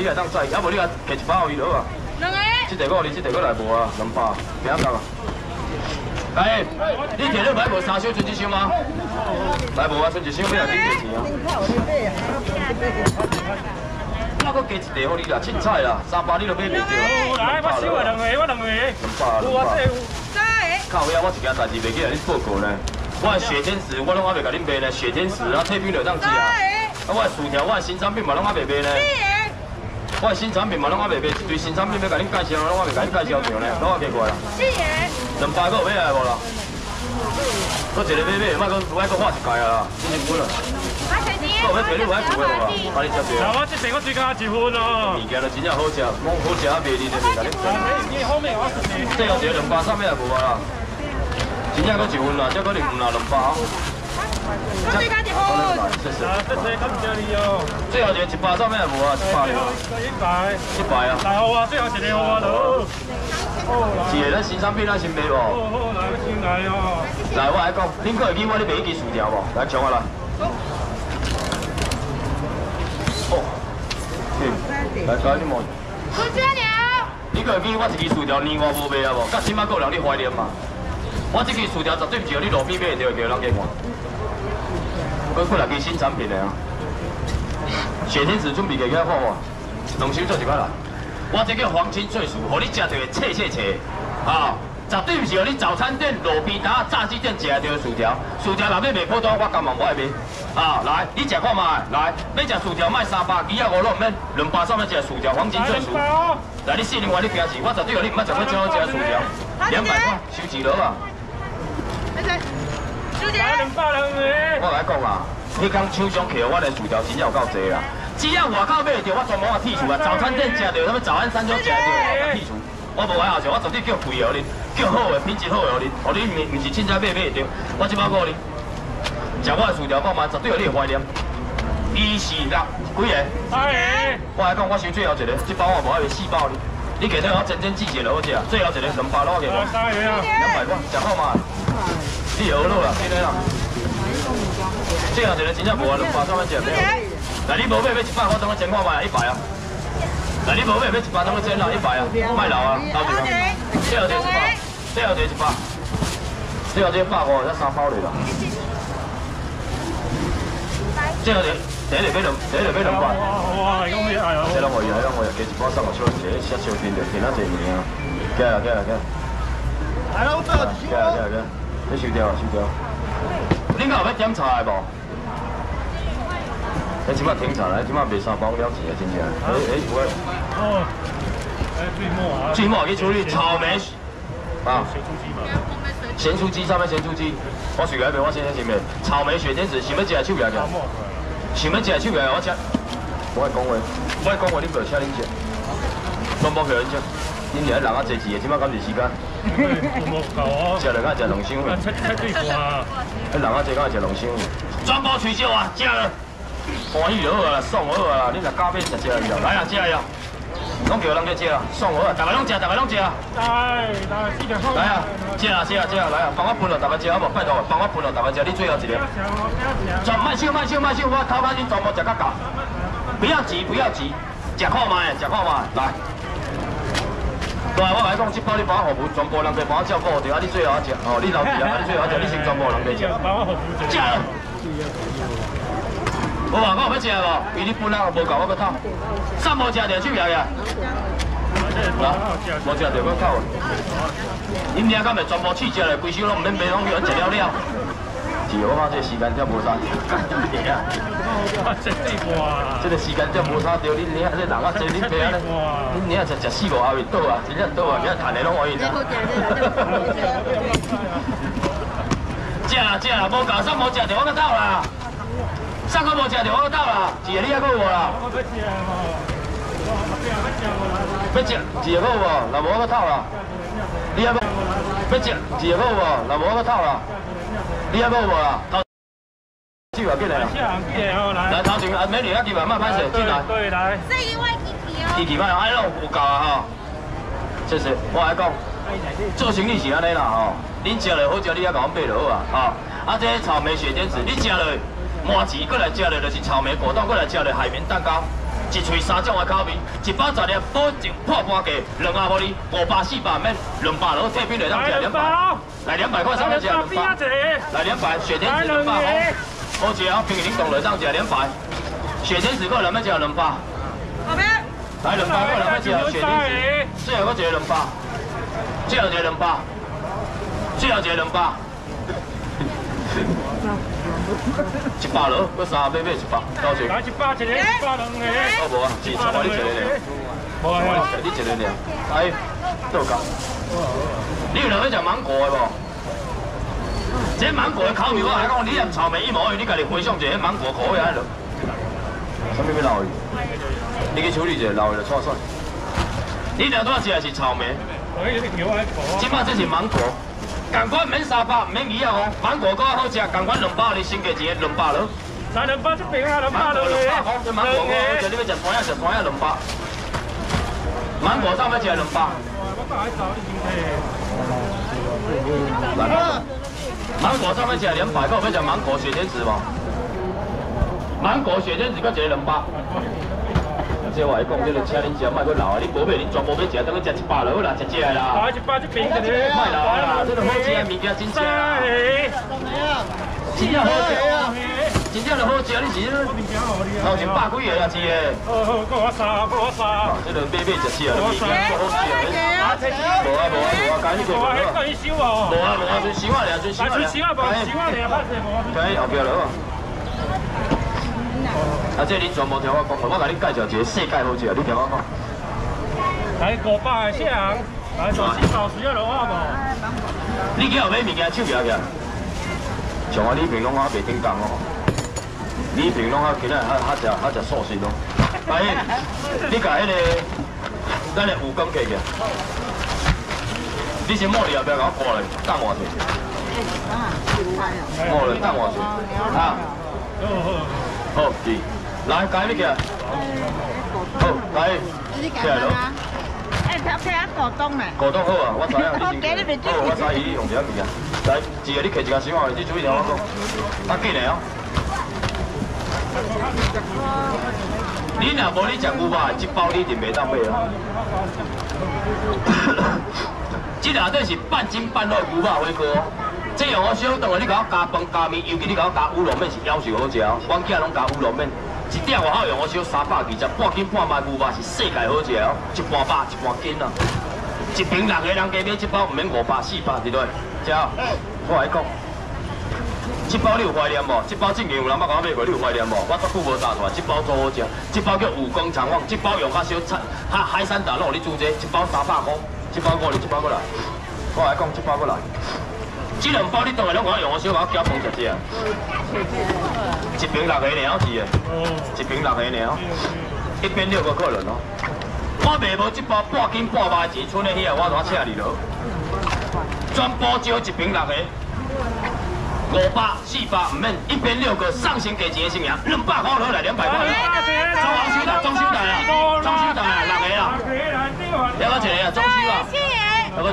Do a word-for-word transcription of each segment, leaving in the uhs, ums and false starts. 你係當細，啊無你啊摕一包去落啊。兩個。即第個你即第個來無啊，兩包，兩包啊。哎，你摕你買無三箱，剩一箱嗎？來無啊，剩一箱要來幾多錢啊？我佫加一袋，互你啦，凊彩啦，三包你都買袂著。來，我收啊兩個，我兩個。兩包，兩包。靠呀，我一件代志袂記來你報告呢。 我雪天石，我拢还袂甲恁卖呢。雪天石啊，退冰就当子啊。啊，我薯条，我新产品嘛拢还袂卖呢。我新产品嘛拢还袂卖，一堆新产品要甲恁介绍，拢还袂甲恁介绍着呢，拢还袂过啦。是的。两百个买来无啦？搁一个买买，莫搁拄爱搁花一届啊，真辛苦啦。我找钱。搁要找你有爱做的无？把你接着。那我这边我最加一份咯。物件就真正好食，拢好食啊，卖哩就袂甲恁。你后面我是谁？这个只两百三，买也无啊啦。 真正搁一分啦，才搁二分啦，两包。我最加一分。啊，这车咁犀利哦！最后一个一百三咩无啊？一百了。一百。一百啊！大号啊，最后一个号啊，都。是诶，咱新产品咱先卖无。好好来，先来哦。来，我来讲，恁搁会记我咧卖迄支薯条无？来抢下来。哦。来，来你摸。我这了。你搁会记我一支薯条年外无卖啊无？到即摆搁有人咧怀念嘛？ 我这支薯条绝对唔是你路边买着，叫人给我。我过来支新产品的啊，雪天子准备给佮看看，浓缩做一块来。我这叫黄金脆薯，互你食着会脆脆脆，啊、哦，绝对唔是你早餐店、路边摊、炸鸡店食着的薯条。薯条内面袂普通，我甘嘛无爱买。啊、哦，来，你食看卖，来，要食薯条卖三百，几啊五拢唔免，两百三要食薯条黄金脆薯。来，你四年外你惊死，我绝对互你唔捌食过这好食的薯条，两百块收一落啊！ 我来讲啦，你讲厂商客，我的薯条真正有够济啦。只要外口买着，我全部我剔除啊。早餐店食着，他们早安餐都食着，我剔除。我无爱后生，我绝对叫贵哦哩，叫好的品质好的哩，哦你唔唔是凊彩买买着。我即摆讲哩，食我的薯条看卖，绝对有你怀念。伊是六几个？三个。我来讲，我收最后一个，即包我无爱四包哩。你今日我真真季节了好食，最后一个两包攞去。三个啊，两百块，食好卖。 你好路啦，今日啦，这下一个真正无啊，两百三蚊只了。那你无买买一百，我当个煎看卖一百啊。那你无买买一百，当个煎啦一百啊，卖流啊，老弟。这下一个一百，这下一个一百，这下一个百五，才三包哩啦。这下一个第一日买两，第一日买两百。哇，咁厉害哦！这两块钱，两块钱，加一包三块钱，一些小片就平啊，一年啊。加啦加啦加。来啦，我最后一箱。加啦加啦加。 你收掉啊，收掉！恁家有要点菜无？你即摆停菜啦，即摆卖三包了钱啊，真正。哎哎，我。哦。哎，最末啊。最末去处理草莓。啊。咸酥鸡，啥物咸酥鸡？我随个卖，我先先先卖。草莓雪天子，想要食手摇个？想要食手摇个，我吃。我爱讲话，我爱讲话，恁袂吃恁吃，拢无叫恁吃。 恁遐人啊，坐住的，即摆敢是时间？唔够哦！食两下食两箱。七七对半啊！迄人啊，坐敢食两箱。全部取消啊！食了，欢喜就好啊，爽就好啊！你若加面食食去啊，来啊，食去啊！拢叫人去食啊，爽就好啊！大家拢食，大家拢食啊！来，来，四条好。来啊！食啊食啊食啊！来啊！帮我分落，大家食好无？拜托，帮我分落，大家食。你最后一个。全卖少卖少卖少，我头摆先全部食到够。不要急，不要急，食看卖，食看卖，来。 对，我来讲，即包你帮我服务，全部人侪帮我照顾着，啊你最后一食，哦你老弟啊，你最后一食，你先全部人侪食。帮我服务者。食。无啊，我有要食无？伊你本来无够，我要偷。三无食着手摇呀。啦，无食着我偷。恁娘敢袂全部试食嘞？规手拢毋免买，拢叫阮食了了。是，我看这时间点无啥对。哇，真对哇！这个时间点无啥对，恁娘这人啊，真恁爸啊咧。 你啊，食食四五下会倒啊，真正倒啊，你啊赚的拢可以啦。食啦食啦，无搞啥无食着，我个斗啦。啥个无食着，我个斗啦。一个你还佫有无啦？我要食无。要食一个佫有无？那无我个斗啦。你还佫要食一个佫有无？那无我个斗啦。你还佫有无啦？手啊，进来啦。来，头前阿美女，阿几万慢慢食，进来。对来。 支持翻，哎，有够啊吼！谢谢，我来讲，做生意是安尼啦吼，恁食落好食，你还甲阮买落好啊吼。啊，这草莓雪天子，你食落，麻糍过来食落，就是草莓果冻过来食落，海绵蛋糕，一喙三种的口味，一百十粒保证破半价，两下无哩，五百四百免，两百落这边来当食两百，来两百块三分钱两百，来两百雪天子两百，好食啊！冰淇淋冻来当食两百，雪天子个人要食两百，后边来两百个人要食雪天子，最后一个两百，最后一个两百，最后一个两百。 一百落，搁三百买一百，到时。来一百一个，一百两个。哦无啊，只剩我你一个了。无啊，你一个了。哎，多够。你有两个食芒果的无？这芒果的口味我来讲，你连草莓一模一，你家己回想一下，芒果口味安怎？啥物要留伊？你去处理一下，留伊就错算。你两段食的是草莓。即摆这是芒果。 同款免三百，免二啊哦，芒果搁较好食。同款两百，你先加钱，两百落。来两百这边啊，两百落嘞。两百哦，这芒果我好食，你要食酸啊，食酸啊两百。芒果上要食两百。芒果上要食两百，我要食芒果雪天子无？芒果雪天子搁一个两百。即话伊讲，即个请恁食，莫去留啊！你无买，恁全部买食，等于食一百落去啦，食食啦。啊，一百这边个咧，莫留啦！即个好食的物件真正，真正好食啊！真正就好食，你是头前百几个啊，是个。哦哦，够我三，够我三。即个买买食食啊，物件够好食的。无啊无啊无啊，赶紧做落去。无啊，你收啊！无啊无啊，先收啊俩，先收啊俩。先收啊，无收啊俩，拍势无。哎，后壁落啊！ 啊！即恁全部听我讲，我甲恁介绍一个世界好食，你听我讲。来五百个啥人？来做四包水啊，落啊无？你今后买物件手举起，像我李平拢啊袂顶讲哦。李平拢啊今仔啊啊食啊食素食咯。阿英，你甲迄个咱个蜈蚣摕起，你先摸你后壁甲我挂来，等我者。摸来等我者，啊。 好，是，来，解你个，好，解，起来咯。哎，拍拍啊，果冻嘞。果冻好啊，我知啊，你先。好，我知伊用啥物件。来，一个你摕一个手啊，你注意听我讲。啊，紧嘞哦。你若无你食牛肉，一包你就袂当买啊。这内底是半斤半肉牛肉火锅。 这样我小档个，你甲我加饭加面，尤其你甲我加乌龙面是夭寿好食哦。阮囝拢加乌龙面，一鼎外口用我小三百二十，半斤半卖牛肉是世界好食哦，一半百一半斤啊。一瓶六个人加买一包，唔免五百四百对不对？只哦，我来讲，这包你有怀念无？这包正经有人捌甲我买过，你有怀念无？我足久无炸出来，这包做好食，这包叫武功长旺，这包用较小菜，哈海山打肉你煮者，一包三百块，这包过来，这包过来，我来讲，这包过来。 这两包你当然拢我用我小可搅拌食食啊，一瓶六个了是诶，一瓶六个了，一边六个客人哦。我卖无这包半斤半卖钱，剩诶遐我怎请你落？全部招一瓶六个，五百四百唔免，一边六个上先给钱先赢，两百块落来两百块。中王兄台，中兄台啊，中兄台啊，六个啊，两个一个啊，中兄啊。 阿哥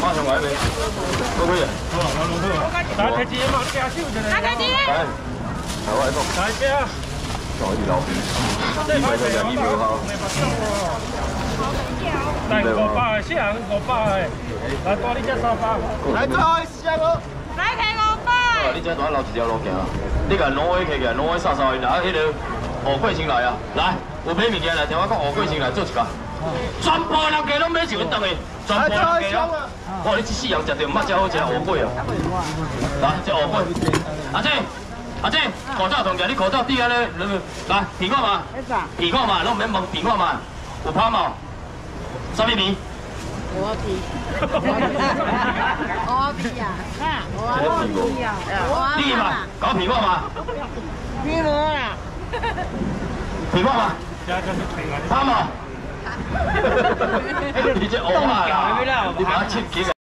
马上来呗，好不好？好，好，好，好。来，提钱嘛，加少就来。来，提钱。来，来我来讲。来咩啊？再二楼，二百再二百好。来五百，四人五百，来多你只三百。来开四百五。来提五百。啊，你只单留一条路行啊？你甲挪位起起，挪位稍稍去，啊，迄个乌龟先来啊！来，有买物件来，听我讲，乌龟先来做一个。 全部人家拢买一份倒去，全部人家咯。哇！你一世人食着毋捌遮好食乌龟哦。来，这乌龟。阿姐，阿姐，口罩同齐，你口罩戴安尼，来，鼻看嘛，鼻看嘛，拢免蒙鼻看嘛。有芳无？啥物味？我鼻。我鼻啊！我鼻啊！你嘛，搞鼻看嘛。鼻看嘛。鼻看嘛。芳无？ 啊！你只鵝啊！你把佢切幾？